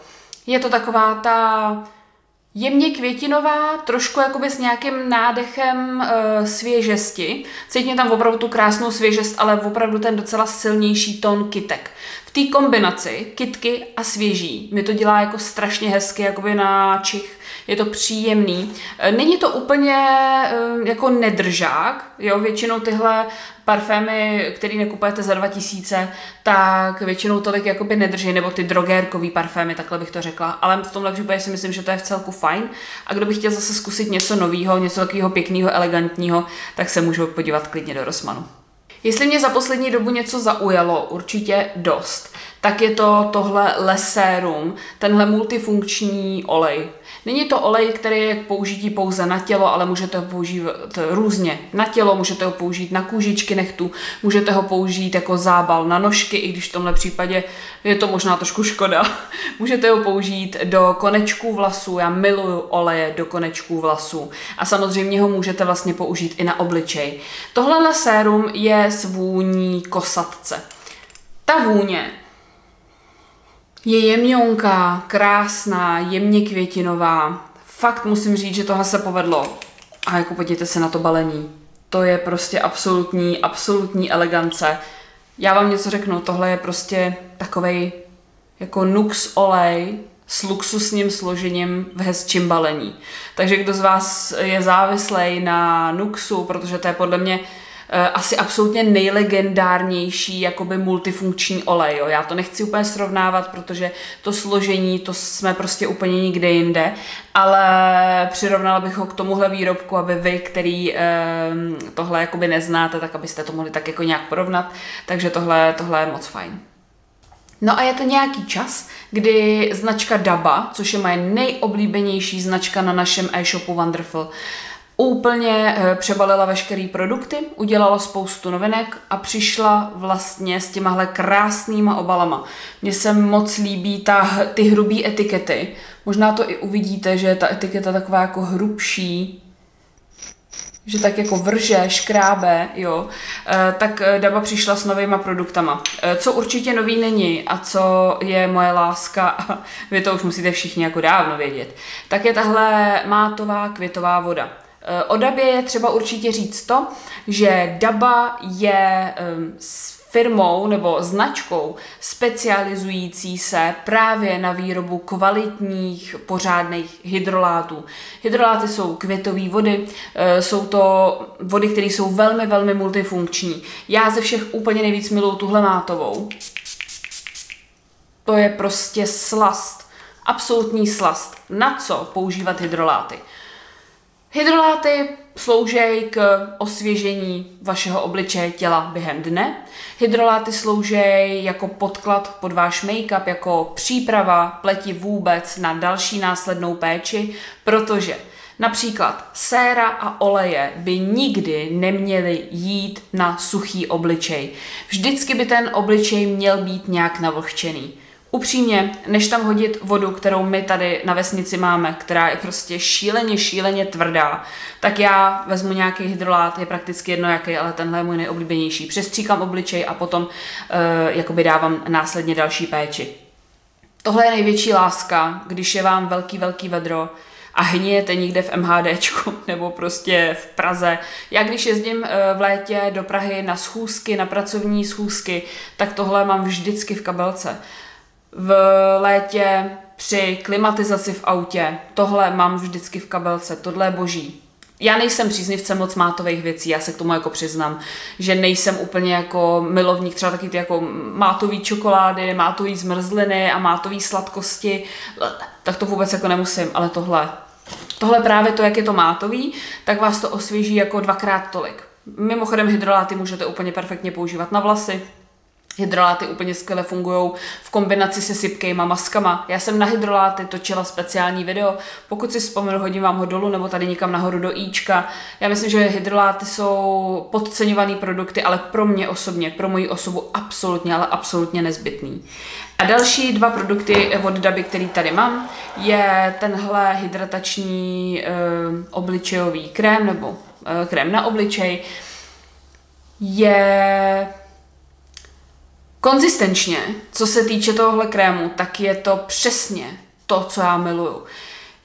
Je to taková ta jemně květinová, trošku jakoby s nějakým nádechem e, svěžesti. Cítím tam opravdu tu krásnou svěžest, ale opravdu ten docela silnější tón kytek. V té kombinaci kytky a svěží mi to dělá jako strašně hezky, jakoby na čich. Je to příjemný. E, není to úplně e, jako nedržák, jo, většinou tyhle parfémy, který nekupujete za dva tisíce, tak většinou tolik jakoby nedrží, nebo ty drogérkový parfémy, takhle bych to řekla, ale v tomhle případě si myslím, že to je v celku fajn a kdo by chtěl zase zkusit něco nového, něco takového pěkného, elegantního, tak se můžu podívat klidně do Rossmannu. Jestli mě za poslední dobu něco zaujalo, určitě dost, tak je to tohle Le Serum, tenhle multifunkční olej. Není to olej, který je k použití pouze na tělo, ale můžete ho používat různě na tělo, můžete ho použít na kůžičky nechtů, můžete ho použít jako zábal na nožky, i když v tomhle případě je to možná trošku škoda. Můžete ho použít do konečků vlasů, já miluju oleje do konečků vlasů a samozřejmě ho můžete vlastně použít i na obličej. Tohle sérum je s vůní kosatce. Ta vůně je jemňonká, krásná, jemně květinová. Fakt musím říct, že tohle se povedlo. A jako podívejte se na to balení. To je prostě absolutní, absolutní elegance. Já vám něco řeknu, tohle je prostě takovej jako NUX olej s luxusním složením v hezčím balení. Takže kdo z vás je závislej na NUXu, protože to je podle mě asi absolutně nejlegendárnější jakoby multifunkční olej. Jo. Já to nechci úplně srovnávat, protože to složení, to jsme prostě úplně nikde jinde, ale přirovnala bych ho k tomuhle výrobku, aby vy, který eh, tohle jakoby neznáte, tak abyste to mohli tak jako nějak porovnat. Takže tohle, tohle je moc fajn. No a je to nějaký čas, kdy značka Daba, což je moje nejoblíbenější značka na našem e-shopu Wonderful, úplně přebalila veškeré produkty, udělala spoustu novinek a přišla vlastně s těmahle krásnýma obalama. Mně se moc líbí ta, ty hrubý etikety. Možná to i uvidíte, že je ta etiketa taková jako hrubší, že tak jako vrže, škrábe, jo, e, tak Daba přišla s novýma produktama. E, co určitě nový není a co je moje láska, a vy to už musíte všichni jako dávno vědět, tak je tahle mátová květová voda. O Dabě je třeba určitě říct to, že Daba je um, firmou nebo značkou specializující se právě na výrobu kvalitních, pořádných hydrolátů. Hydroláty jsou květové vody, jsou to vody, které jsou velmi, velmi multifunkční. Já ze všech úplně nejvíc miluju tuhle mátovou. To je prostě slast, absolutní slast. Na co používat hydroláty? Hydroláty slouží k osvěžení vašeho obličeje, těla během dne. Hydroláty slouží jako podklad pod váš make-up, jako příprava pleti vůbec na další následnou péči, protože například séra a oleje by nikdy neměly jít na suchý obličej. Vždycky by ten obličej měl být nějak navlhčený. Upřímně, než tam hodit vodu, kterou my tady na vesnici máme, která je prostě šíleně, šíleně tvrdá, tak já vezmu nějaký hydrolát, je prakticky jedno jaký, ale tenhle je můj nejoblíbenější. Přestříkám obličej a potom e, jakoby dávám následně další péči. Tohle je největší láska, když je vám velký, velký vedro a hníjete někde v MHDčku nebo prostě v Praze. Já když jezdím v létě do Prahy na schůzky, na pracovní schůzky, tak tohle mám vždycky v kabelce. V létě při klimatizaci v autě, tohle mám vždycky v kabelce, tohle je boží. Já nejsem příznivcem moc mátových věcí, já se k tomu jako přiznám, že nejsem úplně jako milovník třeba taky ty jako mátový čokolády, mátový zmrzliny a mátový sladkosti, tak to vůbec jako nemusím, ale tohle, tohle právě to, jak je to mátový, tak vás to osvěží jako dvakrát tolik. Mimochodem hydroláty můžete úplně perfektně používat na vlasy. Hydroláty úplně skvěle fungují v kombinaci se sypkejma maskama. Já jsem na hydroláty točila speciální video, pokud si vzpomenu, hodím vám ho dolů nebo tady někam nahoru do íčka. Já myslím, že hydroláty jsou podceňované produkty, ale pro mě osobně, pro moji osobu absolutně, ale absolutně nezbytný. A další dva produkty od Daby, který tady mám, je tenhle hydratační eh, obličejový krém nebo eh, krém na obličej. Je... Konzistenčně, co se týče tohohle krému, tak je to přesně to, co já miluju.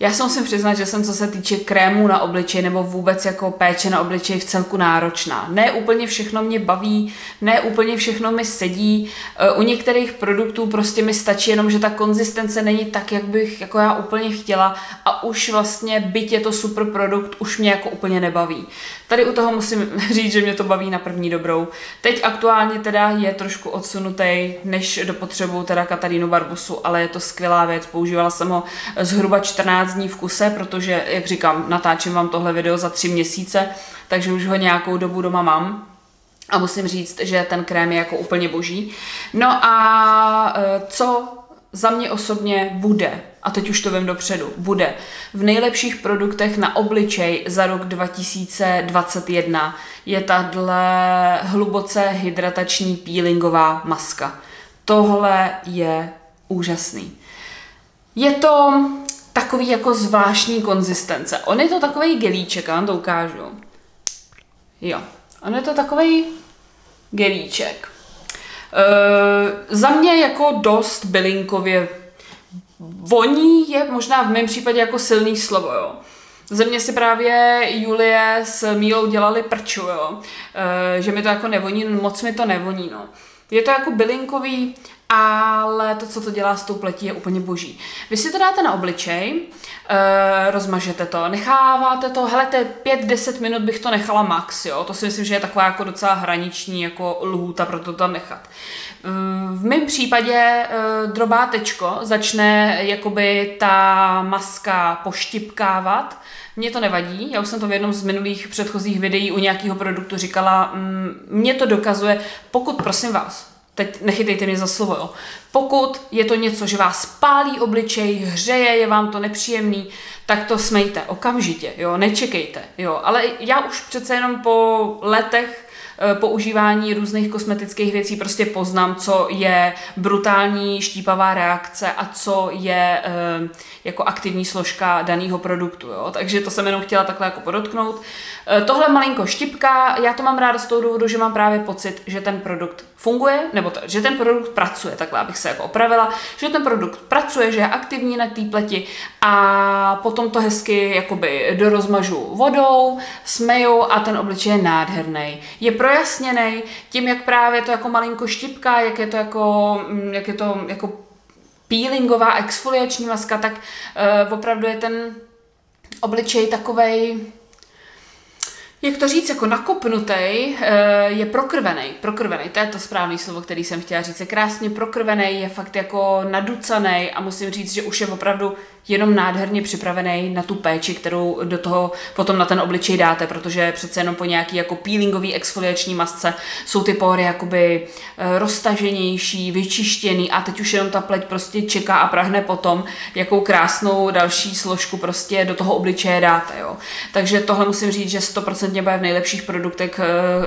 Já se musím přiznat, že jsem, co se týče krému na obličej nebo vůbec jako péče na obličej, v celku náročná. Ne úplně všechno mě baví, ne úplně všechno mi sedí. U některých produktů prostě mi stačí jenom, že ta konzistence není tak, jak bych jako já úplně chtěla a už vlastně, byť je to super produkt, už mě jako úplně nebaví. Tady u toho musím říct, že mě to baví na první dobrou. Teď aktuálně teda je trošku odsunutý, než dopotřebuju teda Kateřinu Barbosu, ale je to skvělá věc. Používala jsem ho zhruba čtrnáct dní v kuse, protože, jak říkám, natáčím vám tohle video za tři měsíce, takže už ho nějakou dobu doma mám. A musím říct, že ten krém je jako úplně boží. No a co za mě osobně bude, a teď už to vím dopředu, bude v nejlepších produktech na obličej za rok dva tisíce dvacet jedna je tahle hluboce hydratační peelingová maska. Tohle je úžasný. Je to takový jako zvláštní konzistence. On je to takový gelíček, já vám to ukážu. Jo, on je to takový gelíček. E, za mě jako dost bylinkově voní je možná v mém případě jako silný slovo, jo. Ze mě si právě Julie s Mílou dělali prču, jo. E, že mi to jako nevoní, moc mi to nevoní, no. Je to jako bylinkový, ale to, co to dělá s tou pletí, je úplně boží. Vy si to dáte na obličej, e, rozmažete to, necháváte to, hele, pět deset minut bych to nechala max, jo? To si myslím, že je taková jako docela hraniční jako lhůta pro to tam nechat. E, v mém případě e, drobátečko začne jakoby ta maska poštipkávat. Mně to nevadí, já už jsem to v jednom z minulých předchozích videí u nějakého produktu říkala, mně to dokazuje, pokud, prosím vás, teď nechytejte mě za slovo, jo. Pokud je to něco, že vás pálí obličej, hřeje, je vám to nepříjemný, tak to smejte okamžitě, jo, nečekejte, jo. Ale já už přece jenom po letech používání různých kosmetických věcí prostě poznám, co je brutální štípavá reakce a co je e, jako aktivní složka daného produktu. Jo? Takže to jsem jenom chtěla takhle jako podotknout. E, tohle malinko štipka, já to mám ráda z toho důvodu, že mám právě pocit, že ten produkt funguje, nebo to, že ten produkt pracuje, takhle abych se jako opravila, že ten produkt pracuje, že je aktivní na té pleti a potom to hezky jakoby dorozmažu vodou, smeju a ten obličej je nádherný. Je pro jasněnej, tím, jak právě to jako malinko štipká, jak je to jako, jak je to jako peelingová exfoliační maska, tak uh, opravdu je ten obličej takovej, jak to říct, jako nakopnutej, uh, je prokrvenej, prokrvenej, to je to správné slovo, který jsem chtěla říct, je krásně prokrvenej, je fakt jako naducanej a musím říct, že už je opravdu jenom nádherně připravený na tu péči, kterou do toho potom na ten obličej dáte, protože přece jenom po nějaký jako peelingový exfoliační masce jsou ty pory jakoby roztaženější, vyčištěný a teď už jenom ta pleť prostě čeká a prahne potom, jakou krásnou další složku prostě do toho obličeje dáte, jo. Takže tohle musím říct, že sto procent bude v nejlepších produktech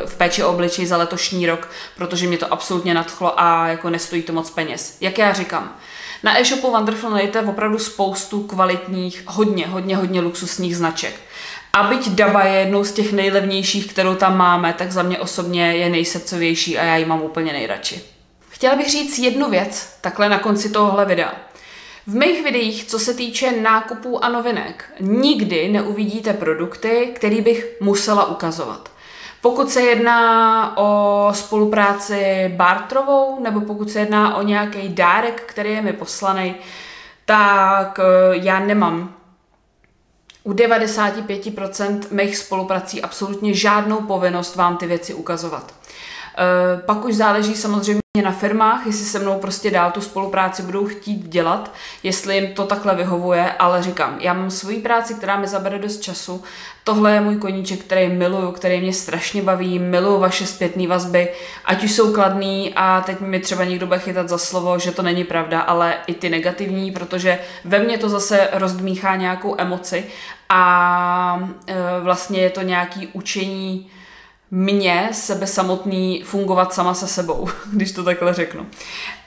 v péči o obličej za letošní rok, protože mě to absolutně nadchlo a jako nestojí to moc peněz. Jak já říkám, na e-shopu Wonderful najdete opravdu spoustu kvalitních, hodně, hodně, hodně luxusních značek. A byť Daba je jednou z těch nejlevnějších, kterou tam máme, tak za mě osobně je nejsrdcovější a já ji mám úplně nejradši. Chtěla bych říct jednu věc, takhle na konci tohohle videa. V mých videích, co se týče nákupů a novinek, nikdy neuvidíte produkty, které bych musela ukazovat. Pokud se jedná o spolupráci barterovou, nebo pokud se jedná o nějaký dárek, který je mi poslaný, tak já nemám u devadesáti pěti procent mých spoluprací absolutně žádnou povinnost vám ty věci ukazovat. Pak už záleží samozřejmě na firmách, jestli se mnou prostě dál tu spolupráci budou chtít dělat, jestli jim to takhle vyhovuje, ale říkám, já mám svoji práci, která mi zabere dost času, tohle je můj koníček, který miluju, který mě strašně baví, miluju vaše zpětné vazby, ať už jsou kladný a teď mi třeba někdo bude chytat za slovo, že to není pravda, ale i ty negativní, protože ve mně to zase rozdmíchá nějakou emoci a vlastně je to nějaký učení mě, sebe samotný, fungovat sama se sebou, když to takhle řeknu.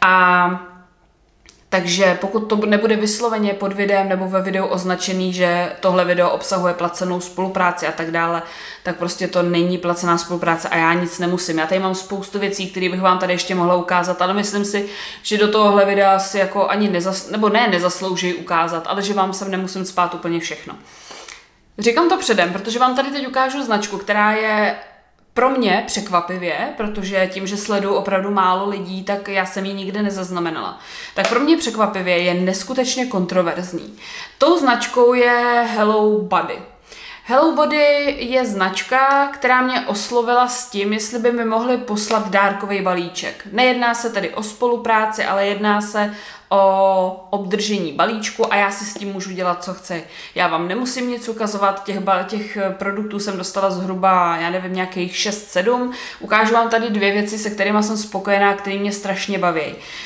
A takže pokud to nebude vysloveně pod videem nebo ve videu označený, že tohle video obsahuje placenou spolupráci a tak dále, tak prostě to není placená spolupráce a já nic nemusím. Já tady mám spoustu věcí, které bych vám tady ještě mohla ukázat, ale myslím si, že do tohohle videa si jako ani nezas, nebo ne, nezaslouží ukázat, ale že vám sem nemusím spát úplně všechno. Říkám to předem, protože vám tady teď ukážu značku, která je pro mě překvapivě, protože tím, že sleduju opravdu málo lidí, tak já jsem ji nikdy nezaznamenala. Tak pro mě překvapivě je neskutečně kontroverzní. Tou značkou je Hello Body. Hello Body je značka, která mě oslovila s tím, jestli by mi mohli poslat dárkový balíček. Nejedná se tedy o spolupráci, ale jedná se o obdržení balíčku a já si s tím můžu dělat, co chci. Já vám nemusím nic ukazovat, těch, těch produktů jsem dostala zhruba, já nevím, nějakých šest sedm. Ukážu vám tady dvě věci, se kterými jsem spokojená, které mě strašně baví.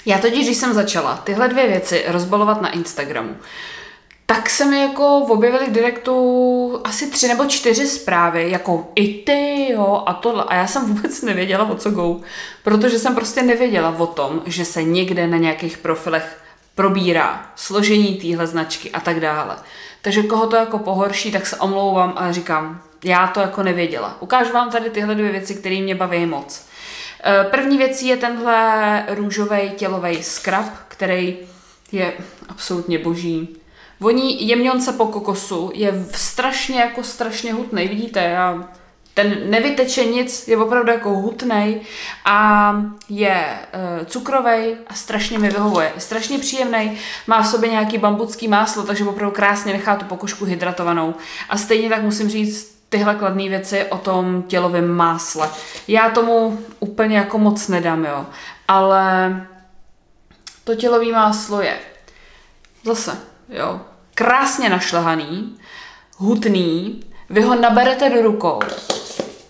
Já totiž, když jsem začala tyhle dvě věci rozbalovat na Instagramu, tak se mi jako objevily v direktu asi tři nebo čtyři zprávy, jako i ty, jo, a tohle. A já jsem vůbec nevěděla, o co go, protože jsem prostě nevěděla o tom, že se někde na nějakých profilech probírá složení téhle značky a tak dále. Takže koho to jako pohorší, tak se omlouvám a říkám, já to jako nevěděla. Ukážu vám tady tyhle dvě věci, které mě baví moc. První věcí je tenhle růžovej tělovej skrab, který je absolutně boží. Voní jemňonce po kokosu, je strašně, jako strašně hutnej, vidíte, já, ten nevyteče nic, je opravdu jako hutnej a je e, cukrovej a strašně mi vyhovuje, je strašně příjemný, má v sobě nějaký bambucký máslo, takže opravdu krásně nechá tu pokožku hydratovanou a stejně tak musím říct tyhle kladné věci o tom tělovém másle. Já tomu úplně jako moc nedám, jo, ale to tělové máslo je zase, jo, krásně našlehaný, hutný, vy ho naberete do rukou,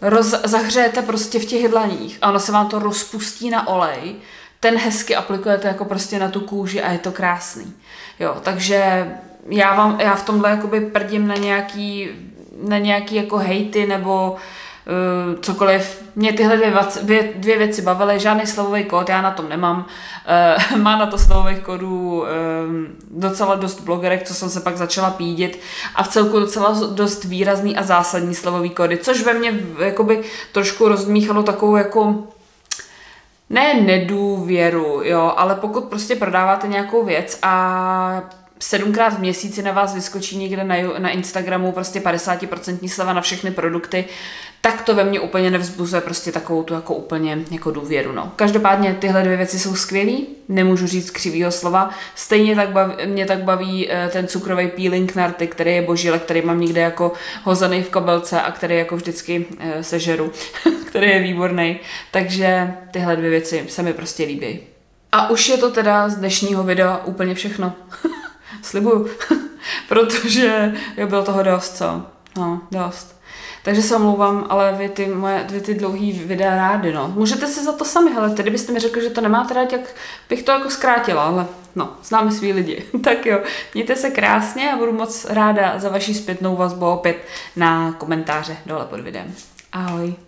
roz, zahřejete prostě v těch dlaních a ono se vám to rozpustí na olej, ten hezky aplikujete jako prostě na tu kůži a je to krásný. Jo, takže já, vám, já v tomhle jakoby prdím na nějaký, na nějaký jako hejty nebo Uh, cokoliv. Mě tyhle dvě, dvě, dvě věci bavily, žádný slevový kód, já na tom nemám. Uh, má na to slevových kódů um, docela dost blogerek, co jsem se pak začala pídit a v celku docela dost výrazný a zásadní slevový kódy, což ve mně jakoby trošku rozdmíchalo takovou jako ne nedůvěru, jo, ale pokud prostě prodáváte nějakou věc a sedmkrát v měsíci na vás vyskočí někde na, na Instagramu prostě padesát procent sleva na všechny produkty, tak to ve mně úplně nevzbuzuje prostě takovou tu jako úplně jako důvěru. No. Každopádně tyhle dvě věci jsou skvělý, nemůžu říct křivýho slova, stejně tak baví, mě tak baví ten cukrový peeling na rty, který je boží, ale který mám někde jako hozený v kabelce a který jako vždycky sežeru, který je výborný, takže tyhle dvě věci se mi prostě líbí. A už je to teda z dnešního videa úplně všechno. Slibuju. protože bylo toho dost, co? No, dost. Takže se omlouvám, ale vy ty, moje, vy ty dlouhý videa rádi, no. Můžete si za to sami, hele, tedy byste mi řekli, že to nemáte rád, jak bych to jako zkrátila, ale no, známe svý lidi. Tak jo, mějte se krásně a budu moc ráda za vaši zpětnou vazbu opět na komentáře dole pod videem. Ahoj.